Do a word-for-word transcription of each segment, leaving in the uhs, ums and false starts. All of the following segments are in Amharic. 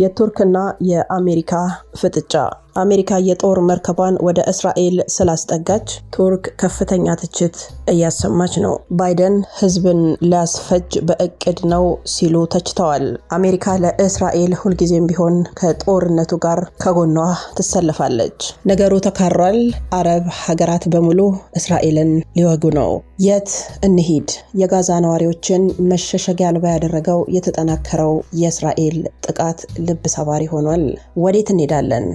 يتركنا يا أمريكا فتجا أمريكا يتور مركبان ودا إسرائيل سلاس دقج ترك كفتن يتجد إياس مجنو بايدن هزبن لاس فج بأكدنو سيلو تجتوال أمريكا لإسرائيل هلقزين بهون كتور نتوغار كغنوه تسلف اللج نقارو تكرل عرب حقرات بملو إسرائيل ليوغنو يت النهيد يغازان واريوشن مششش قالوا بعد الرقو يتتناكرو يسرائيل تقات لبسواري هونوال وديت الندالن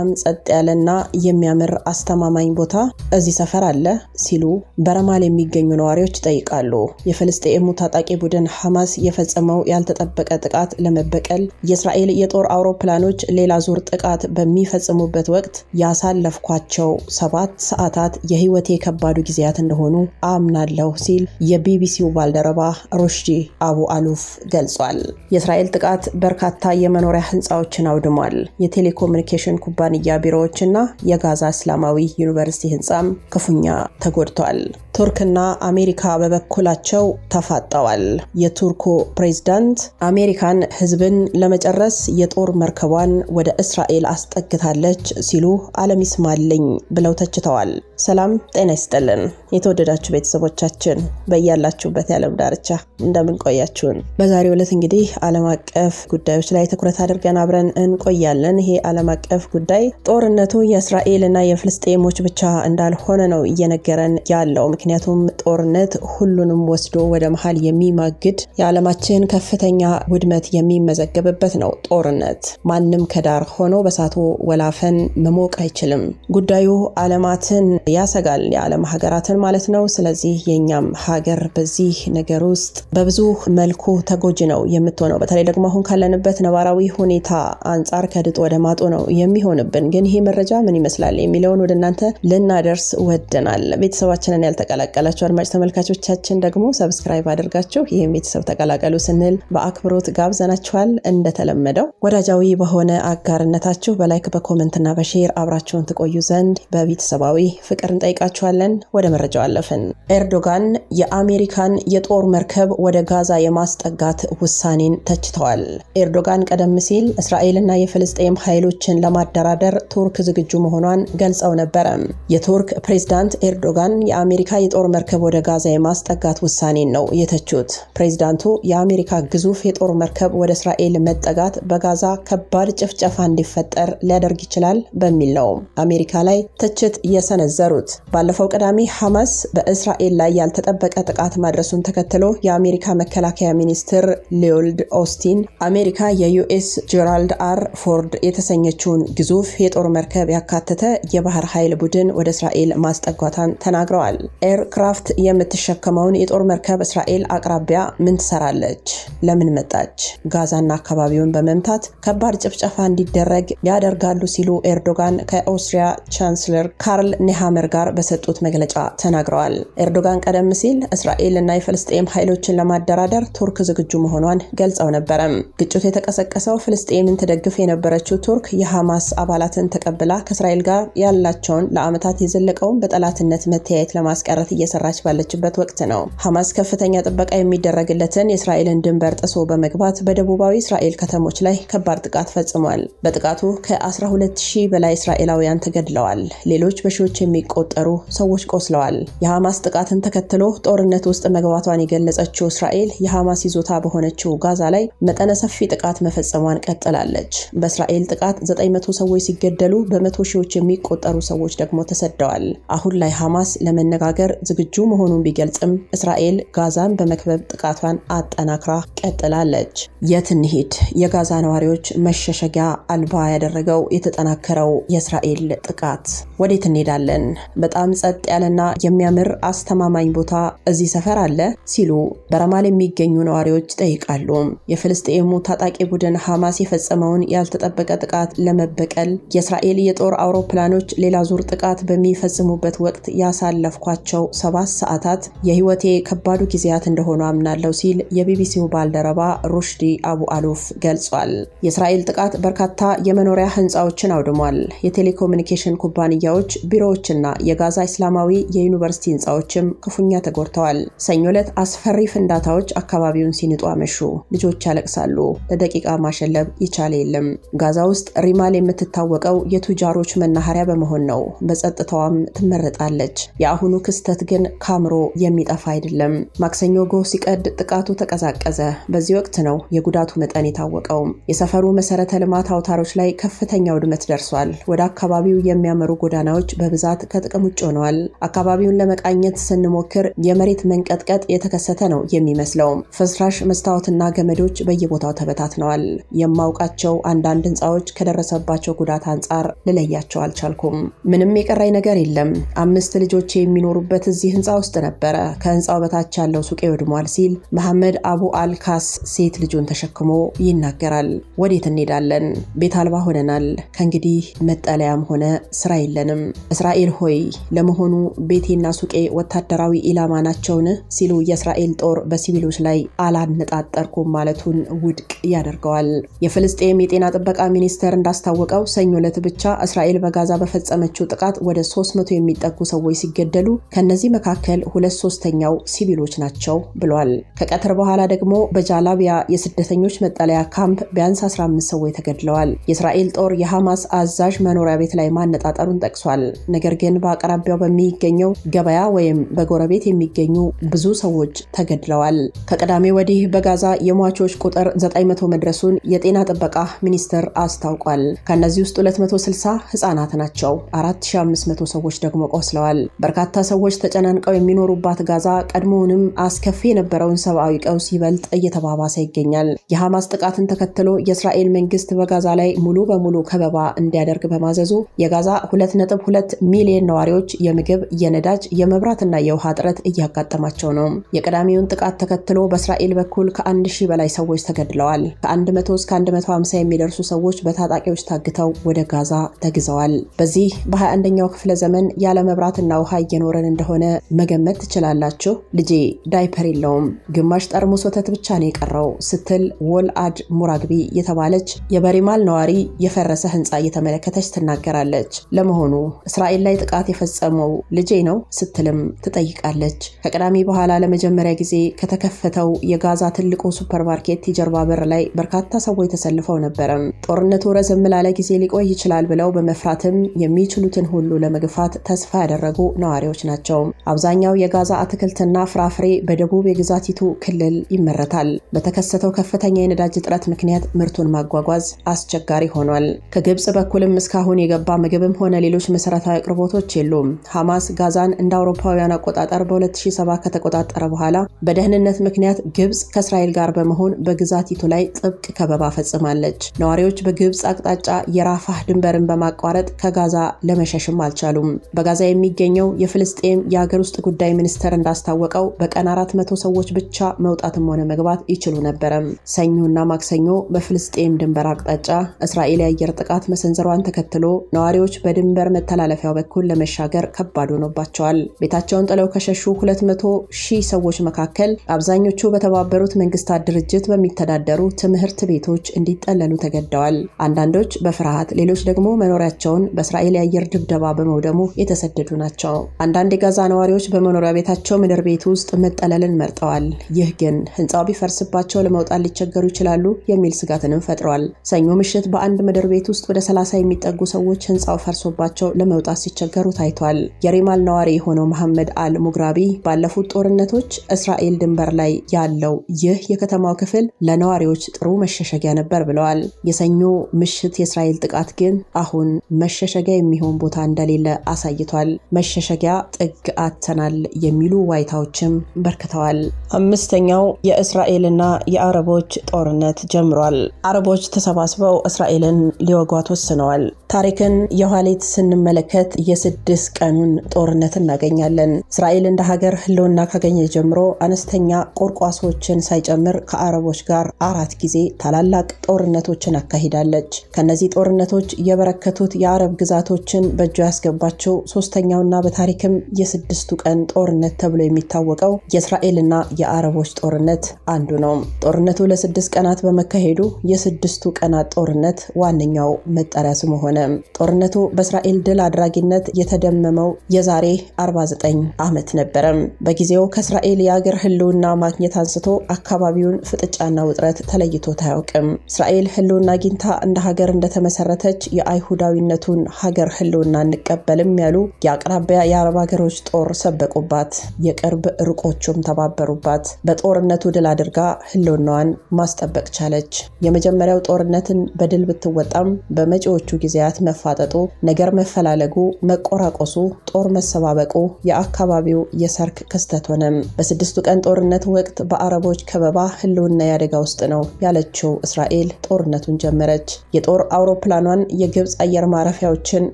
ام صدقالنا የሚያምር አስተማማኝ ቦታ እዚህ ሰፈር አለ ሲሉ በረማል የሚገኙ ነዋሪዎች ጠይቃሉ የፍልስጤሙ ታጣቂ ቡድን ሐማስ የፈጸመው ያልተጠበቀ ጥቃት ለመበቀል የእስራኤል የጦር አውሮፕላኖች ሌላ ዙር ጥቃት በሚፈጽሙበት ወቅት ያሳለፍኳቸው ሰባት ሰዓታት የህይወቴ ከባዱ ጊዜያት እንደሆኑ አምናለሁ ሲል የቢቢሲው ባልደረባ ሩሽዲ አቡ አሉፍ ገልጿል የእስራኤል ጥቃት በርካታ የመኖሪያ ህንጻዎችን አውድሟል የቴሌኮሙኒኬሽን ኩባንያ ቢሮዎችና የጋዛ እስላማዊ ዩኒቨርሲቲ ህንጻም ክፉኛ ተጎድቷል ቱርክና አሜሪካ በበኩላቸው ተፋጠዋል የቱርኩ ፕሬዝዳንት አሜሪካን ህዝብን ለመጨረስ የጦር መርከቧን ወደ እስራኤል አስጠግታለች ሲሉ ዓለም ይስማልኝ ብለው ተችተዋል ሰላም ጤና ይስጥልን የተወደዳችሁ ቤተሰቦቻችን በእያላችሁበት የዓለም ዳርቻ እንደምን ቆያችሁን በዛሬው ዕለት እንግዲህ ዓለም አቀፍ ጉዳዮች ላይ ትኩረት አድርገን አብረን እንቆያለን ይሄ ዓለም አቀፍ ጉዳይ ጦርነቱ የእስራኤልና የፍልስጤሞች ብቻ እንዳልሆነ ነው እየነገረን ያለው ምክንያቱም ጦርነት ሁሉንም ወስዶ ወደ መሃል የሚማግድ የዓለማችን ከፍተኛ ውድመት የሚመዘገብበት ነው ጦርነት ማንም ከዳር ሆኖ በሳቱ ወላፈን መሞቅ አይችልም ጉዳዩ ዓለማትን ያሰጋል የዓለም ሀገራትን ማለት ነው ስለዚህ የኛም ሀገር በዚህ ነገር ውስጥ በብዙ መልኩ ተጎጂ ነው የምትሆነው በተለይ ደግሞ አሁን ካለንበት ነባራዊ ሁኔታ አንጻር ከድጥ ወደ ማጡ ነው የሚሆንብን ግን ይሄ መረጃ ምን ይመስላል የሚለውን ወደ እናንተ ለናደርስ ወደናል ቤተሰባችንን ያልተቀላቀላችሁ አድማጭ ተመልካቾቻችን ደግሞ ሰብስክራይብ አድርጋችሁ ይሄን ቤተሰብ ተቀላቀሉ ስንል በአክብሮት ጋብዘናችኋል እንደተለመደው ወዳጃዊ በሆነ አጋርነታችሁ በላይክ በኮሜንትና በሼር አብራችሁን ተቆዩ ዘንድ በቤተሰባዊ ፍቅርን ጠይቃችኋለን ወደ መረጃው አለፈን ኤርዶጋን የአሜሪካን የጦር መርከብ ወደ ጋዛ የማስጠጋት ውሳኔን ተችተዋል ኤርዶጋን ቀደም ሲል እስራኤልና የፍልስጤም ኃይሎችን ለማደራደር ቱርክ ዝግጁ መሆኗን ገልጸው ነበር የቱርክ ፕሬዝዳንት ኤርዶጋን የአሜሪካ የጦር መርከብ ወደ ጋዛ የማስጠጋት ውሳኔን ነው የተቹት ፕሬዝዳንቱ የአሜሪካ ግዙፍ የጦር መርከብ ወደ እስራኤል መጠጋት በጋዛ ከባድ ጭፍጨፋ እንዲፈጠር ሊያደርግ ይችላል በሚል ነው አሜሪካ ላይ ትችት የሰነዘሩት ባለፈው ቀዳሚ ሐማስ በእስራኤል ላይ ያልተጠበቀ ጥቃት ማድረሱን ተከትሎ የአሜሪካ መከላከያ ሚኒስትር ሊዮልድ ኦስቲን አሜሪካ የዩኤስ ጀራልድ አር ፎርድ የተሰኘችውን ግዙፍ የጦር መርከብ ያካተተ የባህር ኃይል ቡድን ወደ እስራኤል ማስጠጋቷን ተናግረዋል ኤርክራፍት የምትሸከመውን የጦር መርከብ እስራኤል አቅራቢያ ምን ትሰራለች ለምን መጣች ጋዛና አካባቢውን በመምታት ከባድ ጭፍጨፋ እንዲደረግ ያደርጋሉ ሲሉ ኤርዶጋን ከኦስትሪያ ቻንስለር ካርል ኔሃመር ጋር በሰጡት መግለጫ ተናግረዋል ኤርዶጋን ቀደም ሲል እስራኤልና የፍልስጤም ኃይሎችን ለማደራደር ቱርክ ዝግጁ መሆኗን ገልጸው ነበር ግጭቱ የተቀሰቀሰው ፍልስጤምን ተደግፈ የነበረችው ቱርክ የሐማስ አባላትን ተቀብላ ከእስራኤል ጋር ያላቸውን ለአመታት የዘለቀውን በጠላትነት መተያየት ለማስቀረት እየሰራች ባለችበት ወቅት ነው ሐማስ ከፍተኛ ጥበቃ የሚደረግለትን የእስራኤልን ድንበር ጥሶ በመግባት በደቡባዊ እስራኤል ከተሞች ላይ ከባድ ጥቃት ፈጽሟል በጥቃቱ ከ12ሺህ በላይ እስራኤላውያን ተገድለዋል ሌሎች በሺዎች የሚቆጠሩ ሰዎች ቆስለዋል የሐማስ ጥቃትን ተከትሎ ጦርነት ውስጥ መግባቷን የገለጸችው እስራኤል የሐማስ ይዞታ በሆነችው ጋዛ ላይ መጠነ ሰፊ ጥቃት መፈጸሟን ቀጥላለች በእስራኤል ጥቃት ዘጠኝ መቶ ሰዎች ሲገደሉ በመቶ ሺዎች የሚቆጠሩ ሰዎች ደግሞ ተሰደዋል አሁን ላይ ሐማስ ለመነጋገር ዝግጁ መሆኑን ቢገልጽም እስራኤል ጋዛን በመክበብ ጥቃቷን አጠናክራ ቀጥላለች የትንሂድ የጋዛ ነዋሪዎች መሸሸጊያ አልባ ያደረገው የተጠናከረው የእስራኤል ጥቃት ወዴት እንሄዳለን በጣም ጸጥ ያለና የሚያምር አስተማማኝ ቦታ እዚህ ሰፈር አለ ሲሉ በረማል የሚገኙ ነዋሪዎች ጠይቃሉ የፍልስጤሙ ታጣቂ ቡድን ሐማስ የፈጸመውን ያልተጠበቀ ጥቃት ለመበቀል የእስራኤል የጦር አውሮፕላኖች ሌላ ዙር ጥቃት በሚፈጽሙበት ወቅት ያሳለፍኳቸው ሰባት ሰዓታት የህይወቴ ከባዱ ጊዜያት እንደሆኑ አምናለሁ ሲል የቢቢሲው ባልደረባ ሩሽዲ አቡ አሉፍ ገልጿል የእስራኤል ጥቃት በርካታ የመኖሪያ ህንጻዎችን አውድሟል የቴሌኮሙኒኬሽን ኩባንያዎች ቢሮዎችን እና የጋዛ እስላማዊ የዩኒቨርሲቲ ንጻዎችም ክፉኛ ተጎርተዋል። ሰኞለት አስፈሪ ፍንዳታዎች አካባቢውን ሲንጡ አመሹ። ልጆች አለቅሳሉ። ለደቂቃ ማሸለብ ይቻል የለም። ጋዛ ውስጥ ሪማል የምትታወቀው የቱጃሮች መናኸሪያ በመሆን ነው። በጸጥታዋም ትመረጣለች። ያሁኑ ክስተት ግን ካምሮ የሚጣፋ አይደለም። ማክሰኞ ጎህ ሲቀድ ጥቃቱ ተቀዛቀዘ። በዚህ ወቅት ነው የጉዳቱ መጠን የታወቀው። የሰፈሩ መሰረተ ልማት አውታሮች ላይ ከፍተኛ ውድመት ደርሷል። ወደ አካባቢው የሚያመሩ ጎዳናዎች በብዛት ከጥቅም ውጭ ሆነዋል። አካባቢውን ለመቃኘት ስንሞክር የመሬት መንቀጥቀጥ የተከሰተ ነው የሚመስለው። ፍርስራሽ መስታወትና ገመዶች በየቦታው ተበታትነዋል። የማውቃቸው አንዳንድ ህንጻዎች ከደረሰባቸው ጉዳት አንጻር ልለያቸው አልቻልኩም። ምንም የቀረኝ ነገር የለም። አምስት ልጆች የሚኖሩበት እዚህ ህንጻ ውስጥ ነበረ። ከህንጻው በታች ያለው ሱቅ ወድሟል ሲል መሐመድ አቡ አልካስ ሴት ልጁን ተሸክሞ ይናገራል። ወዴት እንሄዳለን? ቤት አልባ ሆነናል። ከእንግዲህ መጠለያም ሆነ ስራ የለንም። እስራኤል ሆይ ለመሆኑ ቤቴና ሱቄ ወታደራዊ ኢላማ ናቸውን? ሲሉ የእስራኤል ጦር በሲቪሎች ላይ አላነጣጠርኩም ማለቱን ውድቅ ያደርገዋል። የፍልስጤም የጤና ጥበቃ ሚኒስቴር እንዳስታወቀው ሰኞ ዕለት ብቻ እስራኤል በጋዛ በፈጸመችው ጥቃት ወደ ሶስት መቶ የሚጠጉ ሰዎች ሲገደሉ ከነዚህ መካከል ሁለት ሶስተኛው ሲቪሎች ናቸው ብሏል። ከቀትር በኋላ ደግሞ በጃላቢያ የስደተኞች መጠለያ ካምፕ ቢያንስ አስራ አምስት ሰዎች ተገድለዋል። የእስራኤል ጦር የሐማስ አዛዥ መኖሪያ ቤት ላይ ማነጣጠሩን ጠቅሷል። ነገር ግን በአቅራቢያው በሚገኘው ገበያ ወይም በጎረቤት የሚገኙ ብዙ ሰዎች ተገድለዋል። ከቀዳሜ ወዲህ በጋዛ የሟቾች ቁጥር ዘጠኝ መቶ መድረሱን የጤና ጥበቃ ሚኒስቴር አስታውቋል። ከነዚህ ውስጥ ሁለት መቶ ስልሳ ህጻናት ናቸው። አራት ሺህ አምስት መቶ ሰዎች ደግሞ ቆስለዋል። በርካታ ሰዎች ተጨናንቀው የሚኖሩባት ጋዛ ቀድሞውንም አስከፊ የነበረውን ሰብአዊ ቀውስ ይበልጥ እየተባባሰ ይገኛል። የሐማስ ጥቃትን ተከትሎ የእስራኤል መንግስት በጋዛ ላይ ሙሉ በሙሉ ከበባ እንዲያደርግ በማዘዙ የጋዛ ሁለት ነጥብ ሁለት ሚሊዮን ነዋሪዎች የምግብ፣ የነዳጅ፣ የመብራትና የውሃ እጥረት እያጋጠማቸው ነው። የቀዳሚውን ጥቃት ተከትሎ በእስራኤል በኩል ከአንድ ሺህ በላይ ሰዎች ተገድለዋል። ከ100 እስከ መቶ ሃምሳ የሚደርሱ ሰዎች በታጣቂዎች ታግተው ወደ ጋዛ ተግዘዋል። በዚህ በ21ኛው ክፍለ ዘመን ያለ መብራትና ውሃ እየኖረን እንደሆነ መገመት ትችላላችሁ። ልጄ ዳይፐር የለውም፣ ግማሽ ጠርሙስ ወተት ብቻ ነው የቀረው ስትል ወልአድ ሙራግቢ የተባለች የበሪማል ነዋሪ የፈረሰ ህንጻ እየተመለከተች ትናገራለች። ለመሆኑ እስራኤል ላይ ጥቃት የፈጸመው ልጄ ነው ስትልም ትጠይቃለች። ከቀዳሚ በኋላ ለመጀመሪያ ጊዜ ከተከፈተው የጋዛ ትልቁ ሱፐርማርኬት የጀርባ በር ላይ በርካታ ሰዎች ተሰልፈው ነበር። ጦርነቱ ረዘም ላለ ጊዜ ሊቆይ ይችላል ብለው በመፍራትም የሚችሉትን ሁሉ ለመግፋት ተስፋ ያደረጉ ነዋሪዎች ናቸው። አብዛኛው የጋዛ አትክልትና ፍራፍሬ በደቡብ የግዛቲቱ ክልል ይመረታል። በተከሰተው ከፍተኛ የነዳጅ እጥረት ምክንያት ምርቱን ማጓጓዝ አስቸጋሪ ሆኗል። ከግብጽ በኩልም እስካሁን የገባ ምግብም ሆነ ሌሎች መሰረታዊ አቅርቦቶች የሉም። ሐማስ ጋዛን እንደ አውሮፓውያን አቆጣጠር በ2007 ከተቆጣጠረ በኋላ በደህንነት ምክንያት ግብጽ ከእስራኤል ጋር በመሆን በግዛቲቱ ላይ ጥብቅ ከበባ ፈጽማለች። ነዋሪዎች በግብጽ አቅጣጫ የራፋህ ድንበርን በማቋረጥ ከጋዛ ለመሸሽም አልቻሉም። በጋዛ የሚገኘው የፍልስጤም የሀገር ውስጥ ጉዳይ ሚኒስቴር እንዳስታወቀው በቀን አራት መቶ ሰዎች ብቻ መውጣትም ሆነ መግባት ይችሉ ነበረ። ሰኞና ማክሰኞ በፍልስጤም ድንበር አቅጣጫ እስራኤል የአየር ጥቃት መሰንዘሯን ተከትሎ ነዋሪዎች በድንበር መተላለፊያው በኩል ለመሻገር ከባድ ሆኖባቸዋል። ቤታቸውን ጥለው ከሸሹ ሁለት መቶ ሺህ ሰዎች መካከል አብዛኞቹ በተባበሩት መንግስታት ድርጅት በሚተዳደሩ ትምህርት ቤቶች እንዲጠለሉ ተገደዋል። አንዳንዶች በፍርሃት፣ ሌሎች ደግሞ መኖሪያቸውን በእስራኤል የአየር ድብደባ በመውደሙ የተሰደዱ ናቸው። አንዳንድ የጋዛ ነዋሪዎች በመኖሪያ ቤታቸው ምድር ቤት ውስጥ መጠለልን መርጠዋል። ይህ ግን ህንፃው ቢፈርስባቸው ለመውጣት ሊቸገሩ ይችላሉ የሚል ስጋትንም ፈጥሯል። ሰኞ ምሽት በአንድ ምድር ቤት ውስጥ ወደ ሰላሳ የሚጠጉ ሰዎች ህንፃው ፈርሶባቸው ለመውጣት ሲቸገሩ ታይቷል። የሪማል ነዋሪ የሆነው መሐመድ አል ሙግራቢ ባለፉት ጦርነቶች እስራኤል ድንበር ላይ ያለው ይህ የከተማው ክፍል ለነዋሪዎች ጥሩ መሸሸጊያ ነበር ብለዋል። የሰኞ ምሽት የእስራኤል ጥቃት ግን አሁን መሸሸጊያ የሚሆን ቦታ እንደሌለ አሳይቷል። መሸሸጊያ ጥግ አጥተናል የሚሉ ዋይታዎችም በርክተዋል። አምስተኛው የእስራኤልና የአረቦች ጦርነት ጀምሯል። አረቦች ተሰባስበው እስራኤልን ሊወጓት ወስነዋል። ታሪክን የኋሊት ስንመለከት የስድስት ቀኑን ጦርነት እናገኛለን። እስራኤል እንደ ሀገር ህልውና ካገኘ ጀምሮ አነስተኛ ቆርቋሶችን ሳይጨምር ከአረቦች ጋር አራት ጊዜ ታላላቅ ጦርነቶችን አካሂዳለች። ከነዚህ ጦርነቶች የበረከቱት የአረብ ግዛቶችን በእጇ ያስገባቸው ሶስተኛውና በታሪክም የስድስቱ ቀን ጦርነት ተብሎ የሚታወቀው የእስራኤልና የአረቦች ጦርነት አንዱ ነው። ጦርነቱ ለስድስት ቀናት በመካሄዱ የስድስቱ ቀናት ጦርነት ዋነኛው መጠሪያ ስሙ ሆነ። ጦርነቱ በእስራኤል ድል አድራጊነት يتدممو يزاري أربعة وأربعين عامت نبرم بجزيو كإسرائيل ياجر هلونا ماكنية تنسطو أكبابيون فتج أن ودرت تليتو تهاكم إسرائيل هلونا جنتا أن هاجر ندت مسرتج يأيهوداوي نتون هاجر هلونا نقبل ميلو يقرب يا رباجروش طور سبق وبات يقرب رقوتشم تبابر وبات بتقر نتود العدرقة هلونان ما استبق تلج يمجمرة وتقر نتن بدل بتوتم بمجوتشو جزيات مفاتتو نجر مفلالجو مقرقصو طور مسبابقو يا أكبابيو يسرك كستتونم بس دستك أن طور نت وقت بعربوج كبابه هلون يا رجاوستنو يالتشو إسرائيل طور نتون جمرج يطور أوروبلانون يجبز أير معرفيوتشن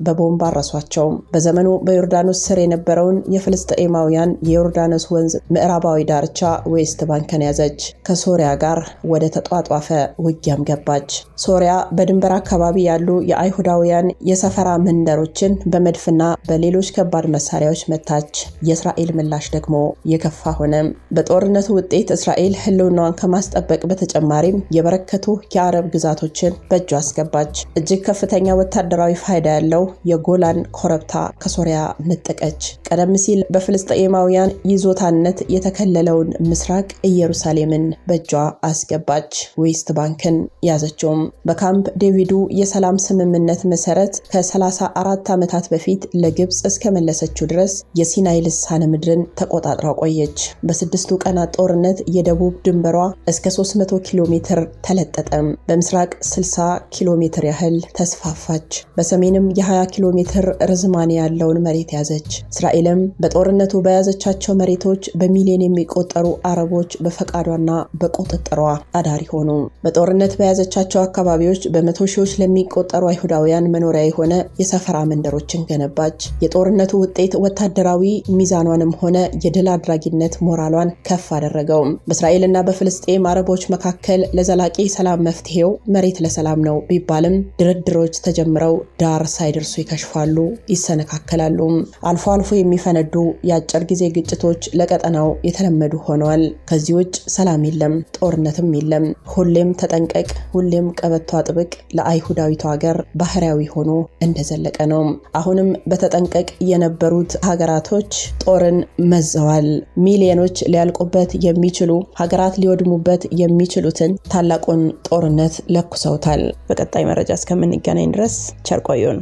ببومبارسواتشوم بزمنو بيردانوس سرين برون يفلسطيماويان يوردانوس ونز مقرباوي دارتشا ويستبان كنيزج كسوريا غار ودى تطواطوافة وجيام جباج سوريا بدنبرا كبابي يالو يأيهوداويان يسافرا من داروتشن بمدفنا بليلوش كبار مساريوش متاج يسرائيل ملاش دكمو يكفاهونم بطورنة وديت إسرائيل حلو نوان كماست أبك بتجماريم يبركتو كعرب جزاتوتشن بجواس جباج الجيك كفتانيا والتدراوي فايدا اللو يقولان كوربتا كسوريا نتكج ቀደም ሲል በፍልስጤማውያን ይዞታነት የተከለለውን ምስራቅ ኢየሩሳሌምን በጇ አስገባች ዌስት ባንክን ያዘችውም በካምፕ ዴቪዱ የሰላም ስምምነት መሰረት ከ34 ዓመታት በፊት ለግብጽ እስከመለሰችው ድረስ የሲናይ ልሳነ ምድርን ተቆጣጥራ ቆየች በስድስቱ ቀናት ጦርነት የደቡብ ድንበሯ እስከ ሶስት መቶ ኪሎ ሜትር ተለጠጠም በምስራቅ ስልሳ ኪሎ ሜትር ያህል ተስፋፋች በሰሜንም የ20 ኪሎ ሜትር ርዝማኔ ያለውን መሬት ያዘች እስራኤልም በጦርነቱ በያዘቻቸው መሬቶች በሚሊዮን የሚቆጠሩ አረቦች በፈቃዷና በቁጥጥሯ አዳሪ ሆኑ በጦርነት በያዘቻቸው አካባቢዎች በመቶ ሺዎች ለሚቆጠሩ አይሁዳውያን መኖሪያ የሆነ የሰፈራ መንደሮችን ገነባች የጦርነቱ ውጤት ወታደራዊ ሚዛኗንም ሆነ የድል አድራጊነት ሞራሏን ከፍ አደረገው በእስራኤልና በፍልስጤም አረቦች መካከል ለዘላቂ ሰላም መፍትሄው መሬት ለሰላም ነው ቢባልም ድርድሮች ተጀምረው ዳር ሳይደርሱ ይከሽፋሉ ይሰነካከላሉ አልፎ አልፎ የሚፈነዱ ያጭር ጊዜ ግጭቶች ለቀጠናው የተለመዱ ሆነዋል ከዚህ ውጭ ሰላም የለም ጦርነትም የለም ሁሌም ተጠንቀቅ ሁሌም ቀበቶ አጥብቅ ለአይሁዳዊት ሀገር ባህሪያዊ ሆኖ እንደዘለቀ ነው አሁንም በተጠንቀቅ የነበሩት ሀገራቶች ጦርን መዘዋል ሚሊዮኖች ሊያልቁበት የሚችሉ ሀገራት ሊወድሙበት የሚችሉትን ታላቁን ጦርነት ለኩሰውታል በቀጣይ መረጃ እስከምንገናኝ ድረስ ቸር ቆዩን